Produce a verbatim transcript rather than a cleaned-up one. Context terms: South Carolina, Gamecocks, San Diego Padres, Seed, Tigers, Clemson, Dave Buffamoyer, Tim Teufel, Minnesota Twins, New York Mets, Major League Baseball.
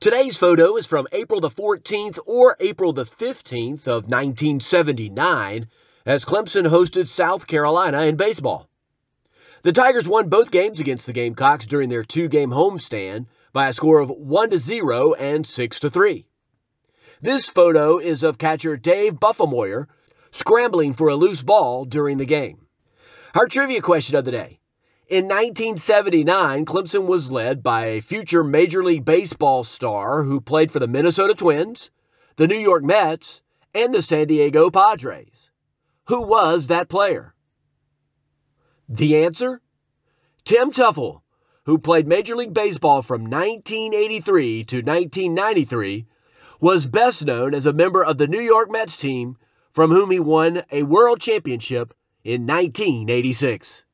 Today's photo is from April the fourteenth or April the fifteenth of nineteen seventy-nine, as Clemson hosted South Carolina in baseball. The Tigers won both games against the Gamecocks during their two-game homestand by a score of one to zero and six to three. This photo is of catcher Dave Buffamoyer scrambling for a loose ball during the game. Our trivia question of the day. In nineteen seventy-nine, Clemson was led by a future Major League Baseball star who played for the Minnesota Twins, the New York Mets, and the San Diego Padres. Who was that player? The answer? Tim Teufel, who played Major League Baseball from nineteen eighty-three to nineteen ninety-three, was best known as a member of the New York Mets team, from whom he won a world championship in nineteen eighty-six.